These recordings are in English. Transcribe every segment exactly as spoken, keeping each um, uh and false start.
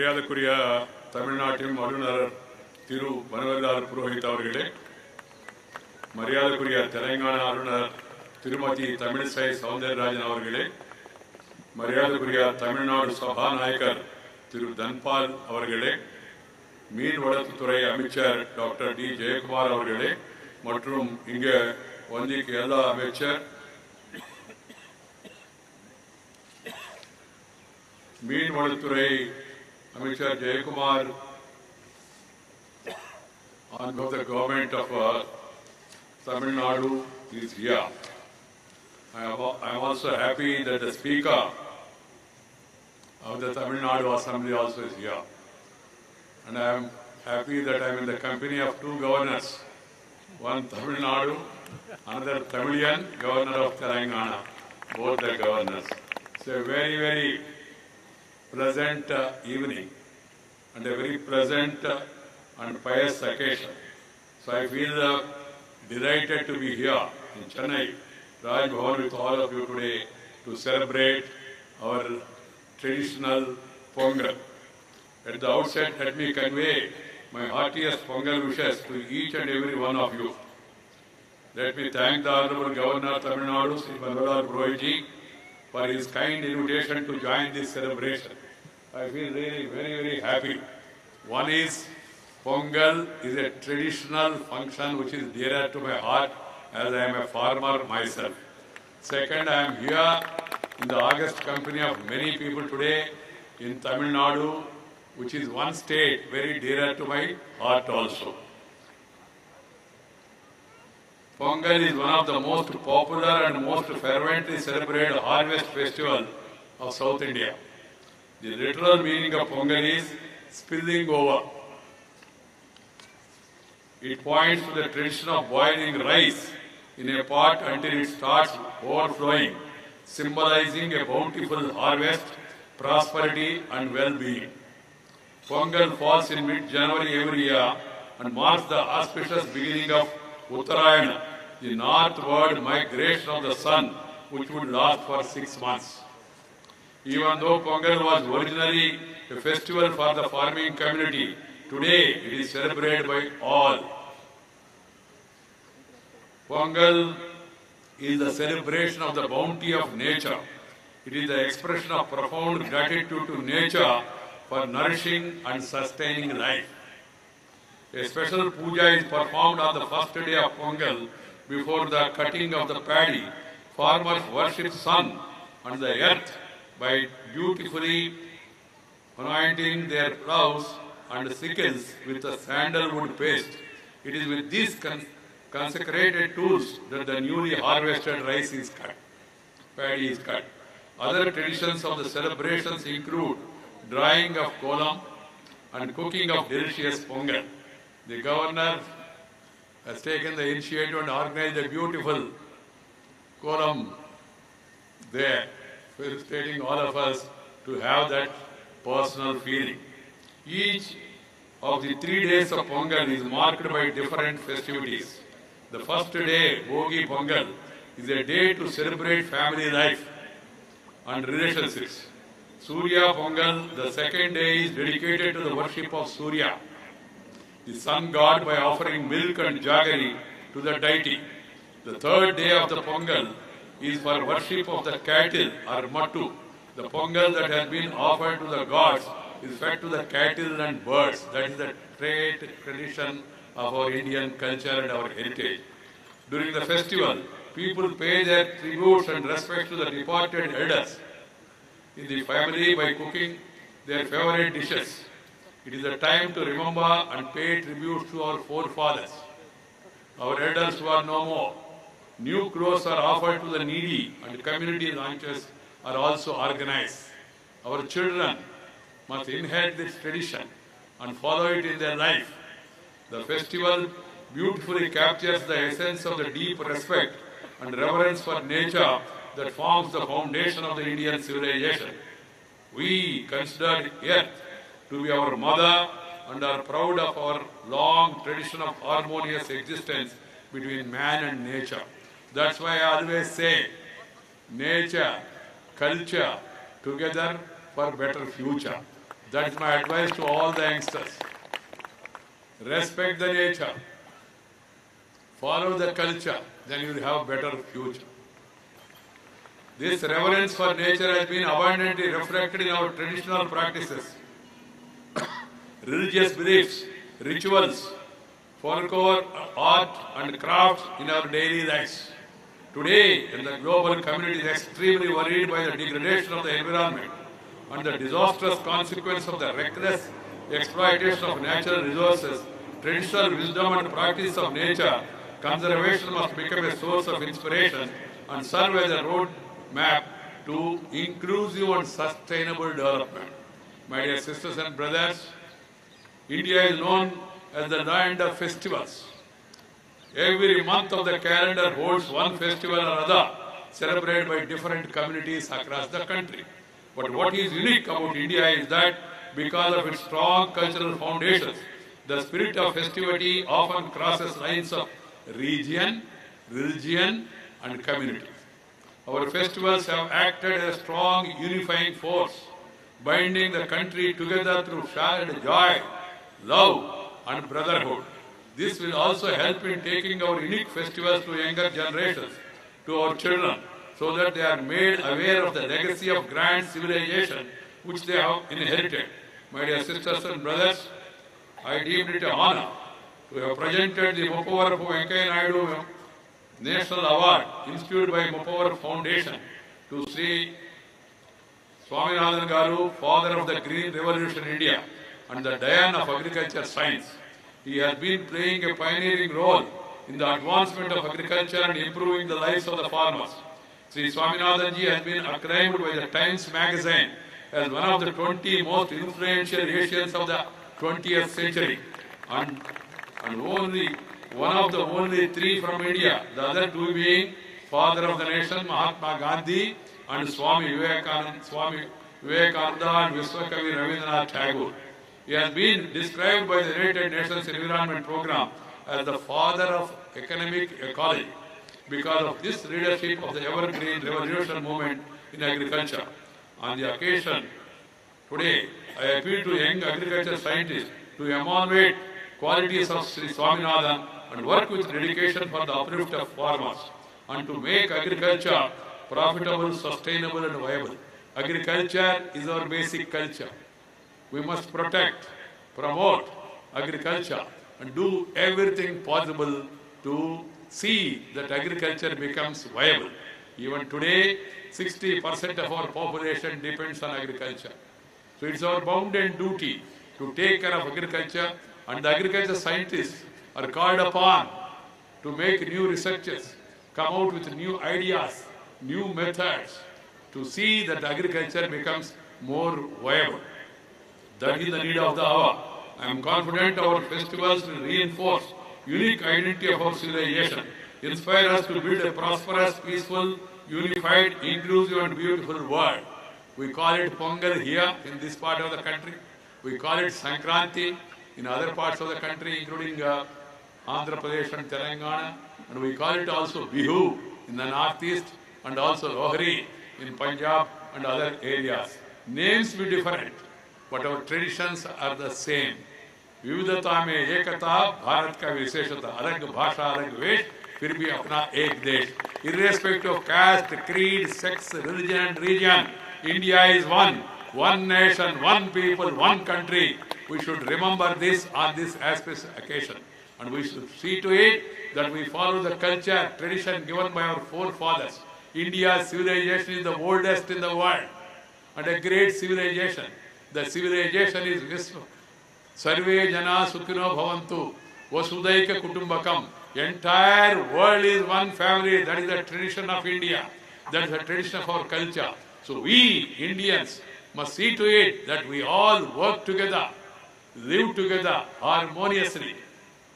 மரியாதைக்குரிய தமிழ்நாட்டின் ஆளுநர் திரு பன்வாரிலால் புரோஹித் அவர்களே, மரியாதைக்குரிய தெலுங்கானா ஆளுநர் திருமதி தமிழிசை சவுந்தரராஜன் அவர்களே, மரியாதைக்குரிய தமிழ்நாடு சபாநாயகர் திரு தன்பால் அவர்களே, மீன்வளத்துறை அமைச்சர் டாக்டர் டி ஜெயக்குமார் அவர்களே மற்றும் இங்கே வந்திக்கு எல்லா அமைச்சர் மீன்வளத்துறை அமைச்சர் Jayakumar on behalf of the government of uh, Tamil Nadu is here. I am, I am also happy that the speaker of the Tamil Nadu Assembly also is here. And I am happy that I am in the company of two governors, one Tamil Nadu, another Tamilian, governor of Telangana, both the governors. So a very, very pleasant uh, evening and a very pleasant uh, and pious occasion. So I feel uh, delighted to be here in Chennai Raj Bhavan with all of you today to celebrate our traditional Pongal. At the outset, let me convey my heartiest Pongal wishes to each and every one of you. Let me thank the Honorable Governor of Tamil Nadu, Sri Mahatma Gandhi, for his kind invitation to join this celebration. I feel really very, very happy. One is, Pongal is a traditional function which is dearer to my heart as I am a farmer myself. Second, I am here in the august company of many people today in Tamil Nadu, which is one state very dearer to my heart also. Pongal is one of the most popular and most fervently celebrated harvest festival of South India. The literal meaning of Pongal is spilling over. It points to the tradition of boiling rice in a pot until it starts overflowing, symbolizing a bountiful harvest, prosperity and well-being. Pongal falls in mid-January every year and marks the auspicious beginning of Uttarayana, the northward migration of the sun, which would last for six months. Even though Pongal was originally a festival for the farming community, today it is celebrated by all. Pongal is the celebration of the bounty of nature. It is the expression of profound gratitude to nature for nourishing and sustaining life. A special puja is performed on the first day of Pongal before the cutting of the paddy. Farmers worship sun and the earth by dutifully anointing their plows and sickles with a sandalwood paste. It is with these con consecrated tools that the newly harvested rice is cut, paddy is cut. Other traditions of the celebrations include drying of kolam and cooking of delicious pongal. The governor has taken the initiative and organized a beautiful kolam there, felicitating all of us to have that personal feeling. Each of the three days of Pongal is marked by different festivities. The first day, Bogi Pongal, is a day to celebrate family life and relationships. Surya Pongal, the second day, is dedicated to the worship of Surya, the sun god, by offering milk and jaggery to the deity. The third day of the Pongal is for worship of the cattle or mattu. The Pongal that has been offered to the gods is fed to the cattle and birds. That is the great tradition of our Indian culture and our heritage. During the festival, people pay their tributes and respect to the departed elders in the family by cooking their favorite dishes. It is a time to remember and pay tribute to our forefathers, our elders who are no more. New clothes are offered to the needy and community lunches are also organized. Our children must inherit this tradition and follow it in their life. The festival beautifully captures the essence of the deep respect and reverence for nature that forms the foundation of the Indian civilization. We consider earth to be our mother and are proud of our long tradition of harmonious existence between man and nature. That's why I always say, nature, culture, together for better future. That is my advice to all the youngsters. Respect the nature. Follow the culture. Then you will have better future. This reverence for nature has been abundantly reflected in our traditional practices, religious beliefs, rituals, folklore, art and crafts in our daily lives. Today, the global community is extremely worried by the degradation of the environment and the disastrous consequence of the reckless exploitation of natural resources. Traditional wisdom and practice of nature conservation must become a source of inspiration and serve as a road map to inclusive and sustainable development. My dear sisters and brothers, India is known as the land of festivals. Every month of the calendar holds one festival or other, celebrated by different communities across the country. But what is unique about India is that because of its strong cultural foundations, the spirit of festivity often crosses lines of region, religion, and community. Our festivals have acted as a strong unifying force, binding the country together through shared joy, love, and brotherhood. This will also help in taking our unique festivals to younger generations, to our children, so that they are made aware of the legacy of grand civilization which they have inherited. My dear sisters and brothers, I deemed it an honor to have presented the Muppavarapu Venkaiah Naidu National Award instituted by Muppavarapu Foundation to Sri Swaminathan Garu, father of the Green Revolution in India and the Dian of Agriculture Science. He has been playing a pioneering role in the advancement of agriculture and improving the lives of the farmers. Sri Swaminathan ji has been acclaimed by the Times magazine as one of the twenty most influential Asians of the twentieth century, and, and only one of the only three from India, the other two being father of the nation Mahatma Gandhi and Swami Vivekananda, Swami Vivekananda and Viswakami Ravindranath Tagore. He has been described by the United Nations Environment Programme as the father of economic ecology because of this leadership of the evergreen revolution movement in agriculture. On the occasion today, I appeal to young agriculture scientists to emulate qualities of Sri Swaminathan and work with dedication for the uplift of farmers and to make agriculture profitable, sustainable and viable. Agriculture is our basic culture. We must protect, promote agriculture and do everything possible to see that agriculture becomes viable. Even today, sixty percent of our population depends on agriculture. So it's our bounden duty to take care of agriculture, and the agriculture scientists are called upon to make new researches, come out with new ideas, new methods to see that agriculture becomes more viable. That is the need of the hour. I am confident our festivals will reinforce unique identity of our civilization, inspire us to build a prosperous, peaceful, unified, inclusive and beautiful world. We call it Pongal here in this part of the country. We call it Sankranti in other parts of the country, including uh, Andhra Pradesh and Telangana. And we call it also Bihu in the northeast and also Lohri in Punjab and other areas. Names be different, but our traditions are the same. Vividata mein ekata, Bharat ka visheshata, alag bhasha, alag vesh, phir bhi apna ek desh. Irrespective of caste, creed, sex, religion and region, India is one, one nation, one people, one country. We should remember this on this occasion, and we should see to it that we follow the culture, tradition given by our forefathers. India's civilization is the oldest in the world, and a great civilization. The civilization is Viswa. Sarve jana sukhino bhavantu, vasudaika kutumbakam. Entire world is one family. That is the tradition of India. That is the tradition of our culture. So we, Indians, must see to it that we all work together, live together harmoniously,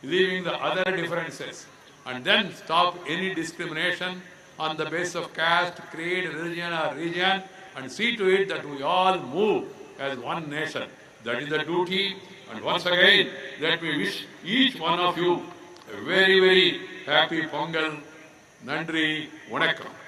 leaving the other differences, and then stop any discrimination on the basis of caste, creed, religion or region, and see to it that we all move as one nation. That is the duty, and once again, let me wish each one of you a very, very happy Pongal. Nandri, Vanakkam.